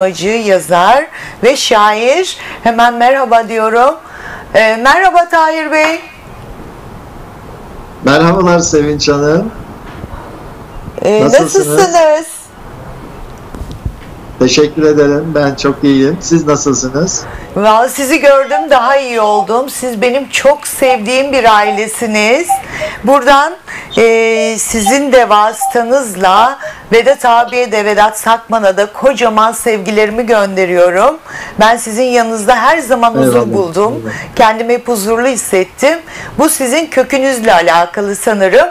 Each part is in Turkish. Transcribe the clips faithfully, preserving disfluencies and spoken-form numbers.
Acı yazar ve şair. Hemen merhaba diyorum. E, merhaba Tahir Bey. Merhabalar Sevinç Hanım. E, nasılsınız? nasılsınız? Teşekkür ederim. Ben çok iyiyim. Siz nasılsınız? Vallahi sizi gördüm, daha iyi oldum. Siz benim çok sevdiğim bir ailesiniz. Buradan e, sizin de vasıtanızla Vedat abiye de, Vedat Sakman'a da kocaman sevgilerimi gönderiyorum. Ben sizin yanınızda her zaman huzur eyvallah, buldum. Eyvallah. Kendimi hep huzurlu hissettim. Bu sizin kökünüzle alakalı sanırım.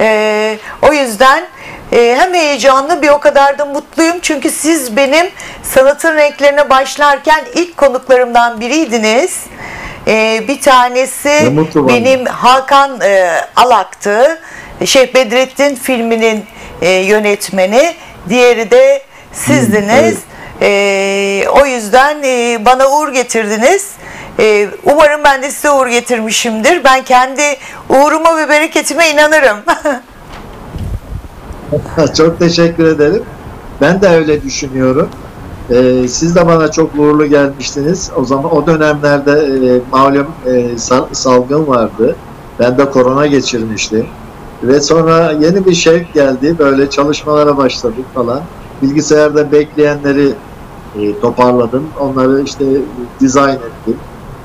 E, o yüzden Ee, hem heyecanlı, bir o kadar da mutluyum çünkü siz benim sanatın renklerine başlarken ilk konuklarımdan biriydiniz. Ee, bir tanesi benim Hakan e, Alak'tı, Şeyh Bedrettin filminin e, yönetmeni, diğeri de sizdiniz. Hı, evet. Ee, o yüzden e, bana uğur getirdiniz. Ee, umarım ben de size uğur getirmişimdir. Ben kendi uğruma ve bereketime inanırım. Çok teşekkür ederim. Ben de öyle düşünüyorum. Ee, siz de bana çok uğurlu gelmiştiniz. O zaman o dönemlerde e, malum e, sal salgın vardı. Ben de korona geçirmiştim. Ve sonra yeni bir şevk geldi. Böyle çalışmalara başladık falan. Bilgisayarda bekleyenleri e, toparladım. Onları işte dizayn ettim.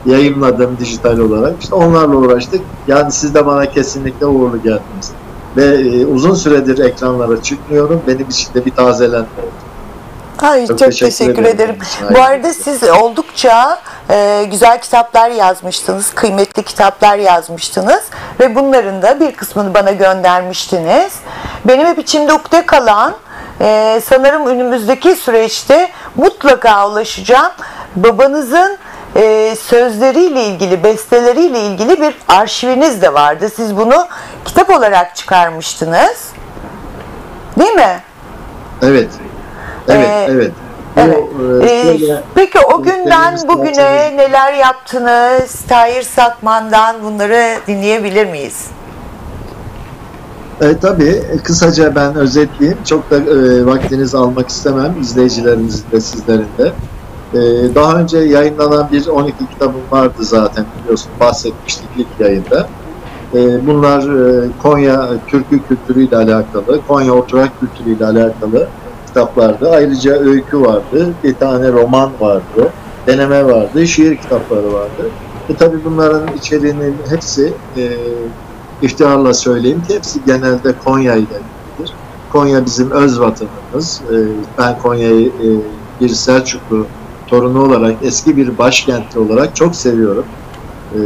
Yayınladım dijital olarak. İşte onlarla uğraştık. Yani siz de bana kesinlikle uğurlu geldiniz. Ve uzun süredir ekranlara çıkmıyorum. Benim için de bir tazelenme oldu. Hayır, çok, çok teşekkür, teşekkür ederim. ederim. Bu arada siz oldukça e, güzel kitaplar yazmıştınız. Kıymetli kitaplar yazmıştınız. Ve bunların da bir kısmını bana göndermiştiniz. Benim hep içimde ukde kalan, e, sanırım önümüzdeki süreçte mutlaka ulaşacağım. Babanızın Ee, sözleriyle ilgili, besteleriyle ilgili bir arşiviniz de vardı. Siz bunu kitap olarak çıkarmıştınız. Değil mi? Evet. Evet, ee, evet. evet. Bu, ee, şöyle, peki o günden bugüne neler yaptınız? Tahir Sakman'dan bunları dinleyebilir miyiz? E, tabii. Kısaca ben özetleyeyim. Çok da e, vaktinizi almak istemem. İzleyicilerimizin de, sizlerin de. Daha önce yayınlanan bir on iki kitabım vardı zaten, biliyorsun, bahsetmiştik ilk yayında. Bunlar Konya türkü kültürüyle alakalı, Konya oturak kültürüyle alakalı kitaplardı. Ayrıca öykü vardı, bir tane roman vardı, deneme vardı, şiir kitapları vardı. E tabii bunların içeriğinin hepsi, e, iftiharla söyleyeyim ki hepsi genelde Konya ile ilgilidir. Konya bizim öz vatanımız. E, ben Konya'yı e, bir Selçuklu torunu olarak, eski bir başkentli olarak çok seviyorum. Ee,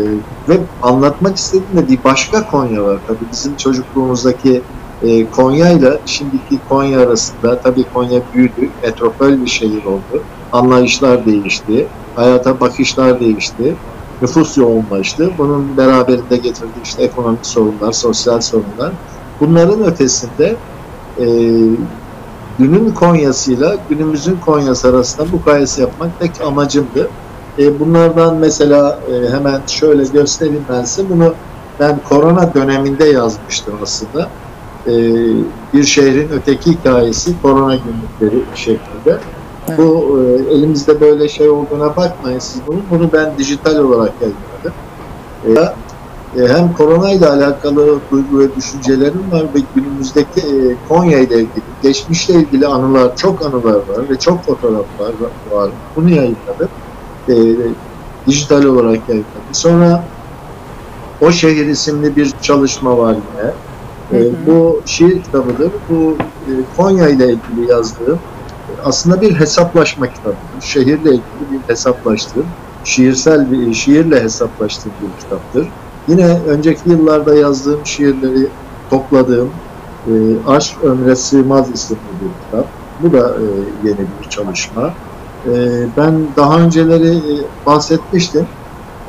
ve anlatmak istediğimde bir başka Konya var. Tabii bizim çocukluğumuzdaki e, Konya ile şimdiki Konya arasında, tabii Konya büyüdü, metropol bir şehir oldu. Anlayışlar değişti, hayata bakışlar değişti, nüfus yoğunlaştı. Bunun beraberinde getirdiği işte ekonomik sorunlar, sosyal sorunlar. Bunların ötesinde e, günün Konya'sıyla günümüzün Konya'sı arasında bu kayası yapmak tek amacımdı. E, bunlardan mesela e, hemen şöyle göstereyim ben size. Bunu ben korona döneminde yazmıştım aslında. E, bir şehrin öteki hikayesi, korona günlükleri şeklinde. Evet. Bu e, elimizde böyle şey olduğuna bakmayın siz bunu. Bunu ben dijital olarak yayınladım. E, Hem korona ile alakalı duygu ve düşüncelerim var ve günümüzdeki Konya ile ilgili, geçmişle ilgili anılar, çok anılar var ve çok fotoğraflar var. Bunu yayınladım. E, dijital olarak yayınladım. Sonra O Şehir isimli bir çalışma var yine. E, hı hı. Bu şiir kitabıdır. Bu Konya ile ilgili yazdığım aslında bir hesaplaşma kitabıdır. Şehirle ilgili bir hesaplaştığım, şiirsel bir şiirle hesaplaştığım bir kitaptır. Yine önceki yıllarda yazdığım şiirleri topladığım e, Aşk Ömre Sığmaz isimli bir kitap. Bu da e, yeni bir çalışma. E, ben daha önceleri e, bahsetmiştim.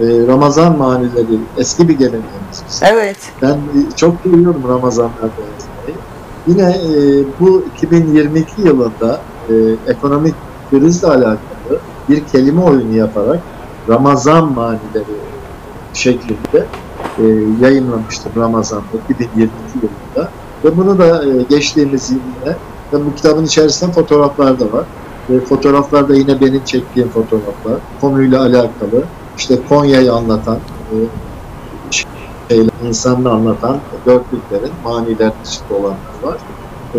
E, Ramazan manileri eski bir geleneğimiz bizim. Evet. Ben e, çok duyuyorum Ramazanlarda yazmayı. Yine e, bu iki bin yirmi iki yılında e, ekonomik krizle alakalı bir kelime oyunu yaparak Ramazan manileri şeklinde e, yayınlamıştım Ramazan'da iki bin yirmi iki yılında ve bunu da e, geçtiğimiz yılda, ve bu kitabın içerisinde fotoğraflar da var. E, fotoğraflar da yine benim çektiğim fotoğraflar. Konuyla alakalı. İşte Konya'yı anlatan, e, şeyler, insanını anlatan dörtlüklerin maniler dışında olanlar var. E,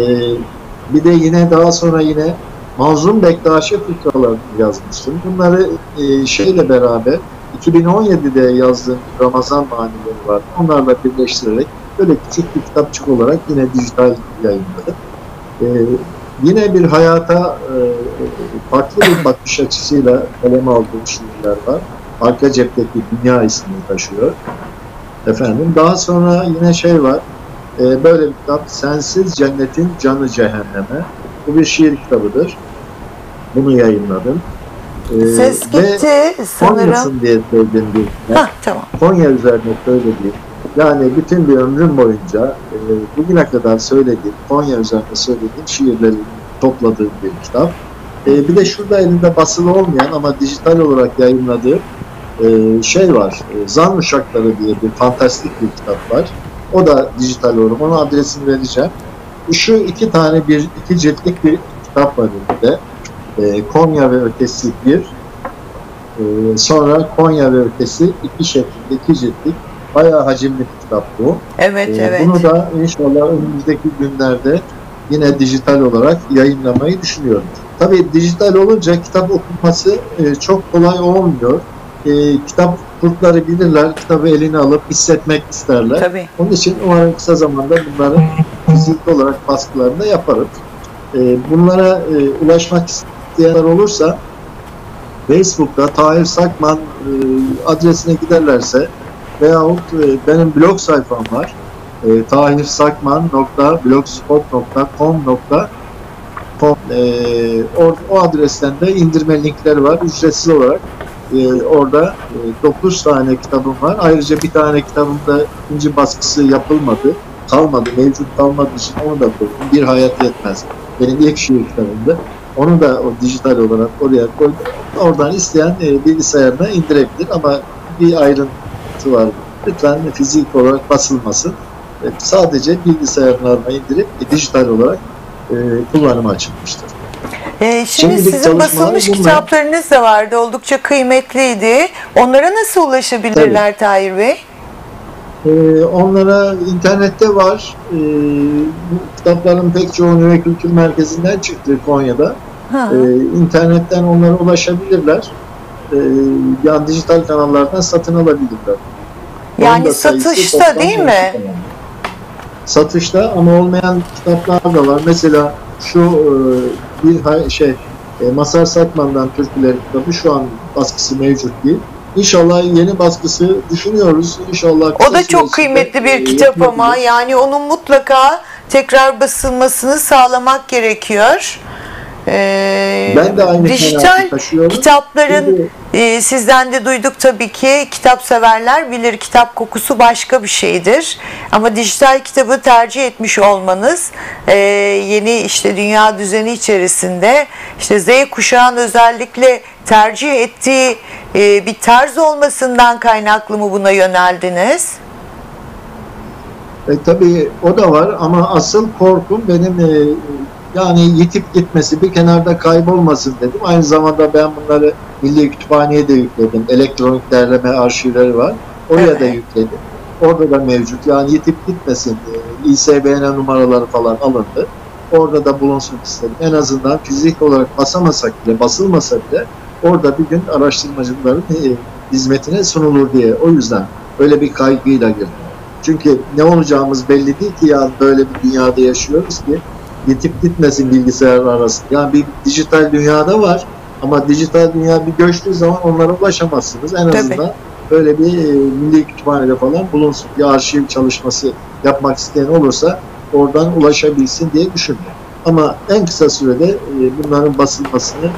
bir de yine daha sonra yine Mazlum Bektaşi fıkralar yazmıştım. Bunları e, şeyle beraber iki bin on yedi'de yazdığım Ramazan manileri vardı. Onlarla birleştirerek böyle küçük bir kitapçık olarak yine dijital yayınladım. E, Yine bir hayata farklı bir bakış açısıyla kaleme aldığım şiirler var. Arka cepteki dünya ismini taşıyor. Efendim, daha sonra yine şey var. Böyle bir kitap, Sensiz Cennetin Canı Cehenneme. Bu bir şiir kitabıdır. Bunu yayınladım. Ses gitti sanırım. Konya'sın diye söylediğim bir kitap. Tamam. Konya üzerine söylediğim. Yani bütün bir ömrüm boyunca e, bugüne kadar söylediğim, Konya üzerinde söylediğim şiirleri topladığım bir kitap. E, bir de şurada elinde basılı olmayan ama dijital olarak yayınladığım e, şey var. E, Zan Uşakları diye bir fantastik bir kitap var. O da dijital olarak. Onun adresini vereceğim. Şu iki tane, bir iki ciltlik bir kitap var elinde. E, Konya ve Ötesi bir. E, sonra Konya ve Ötesi iki şeklinde, iki ciltlik. Bayağı hacimli bir kitap bu. Evet, ee, evet. Bunu da inşallah önümüzdeki günlerde yine dijital olarak yayınlamayı düşünüyorum. Tabii dijital olunca kitap okunması e, çok kolay olmuyor. E, kitap kurtları bilirler, kitabı eline alıp hissetmek isterler. Tabii. Onun için umarım kısa zamanda bunların fiziki olarak baskılarını yaparız. E, bunlara e, ulaşmak isteyenler olursa Facebook'ta Tahir Sakman e, adresine giderlerse veyahut benim blog sayfam var. E, tahirsakman nokta blogspot nokta com nokta com e, o, o adresten de indirme linkleri var. Ücretsiz olarak e, orada e, dokuz tane kitabım var. Ayrıca bir tane kitabım da ikinci baskısı yapılmadı. Kalmadı. Mevcut kalmadığı için onu da koydum. Bir Hayat Yetmez. Benim ilk şiir kitabımdı. Onu da o dijital olarak oraya koydum. Oradan isteyen e, bilgisayarına indirebilir ama bir ayrıntı var. Lütfen fizik olarak basılmasın. E, sadece bilgisayarlarına indirip e, dijital olarak e, kullanıma açılmıştır. E, şimdi Şimdilik sizin basılmış bunlar... kitaplarınız da vardı. Oldukça kıymetliydi. Onlara nasıl ulaşabilirler Tabii. Tahir Bey? E, onlara internette var. E, bu kitapların pek çoğu ve Kültür Merkezi'nden çıktı Konya'da. E, internetten onlara ulaşabilirler. E, yani dijital kanallardan satın alabilirler. Yani satışta değil mi? Kanalda. Satışta ama olmayan kitaplar da var. Mesela şu e, bir şey e, Mazhar Satman'dan Türküler kitabı şu an baskısı mevcut değil. İnşallah yeni baskısı düşünüyoruz. İnşallah. O da çok kıymetli bir e, kitap ama yani onun mutlaka tekrar basılmasını sağlamak gerekiyor. Ee, ben de aynı dijital kitapların Şimdi, e, sizden de duyduk tabii ki, kitap severler bilir kitap kokusu başka bir şeydir ama dijital kitabı tercih etmiş olmanız e, yeni işte dünya düzeni içerisinde işte Z kuşağın özellikle tercih ettiği e, bir tarz olmasından kaynaklı mı buna yöneldiniz? E, tabii o da var ama asıl korkum benim e, yani yitip gitmesi, bir kenarda kaybolmasın dedim. Aynı zamanda ben bunları Milli Kütüphane'ye de yükledim. Elektronik derleme arşivleri var. Oraya evet. da yükledim. Orada da mevcut. Yani yitip gitmesin. I S B N numaraları falan alındı. Orada da bulunsun istedim. En azından fizik olarak basamasak bile, basılmasa bile orada bir gün araştırmacıların hizmetine sunulur diye. O yüzden öyle bir kaygıyla girdim. Çünkü ne olacağımız belli değil ki ya, böyle bir dünyada yaşıyoruz ki yetip gitmesin bilgisayar arasında. Yani bir dijital dünyada var ama dijital dünya bir göçtüğü zaman onlara ulaşamazsınız. En azından Tabii. böyle bir e, Milli Kütüphane'de falan bulunsun. Bir arşiv çalışması yapmak isteyen olursa oradan ulaşabilsin diye düşündüm. Ama en kısa sürede e, bunların basılmasını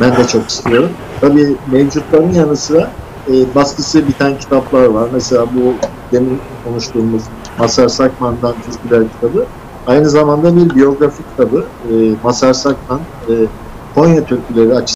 ben de çok istiyorum. Tabii mevcutların yanı sıra e, baskısı biten kitaplar var. Mesela bu demin konuştuğumuz Mazhar Sakman'dan Türküler kitabı. Aynı zamanda bir biyografi kitabı, e, Mazhar Sakman, e, Konya Türküleri açısından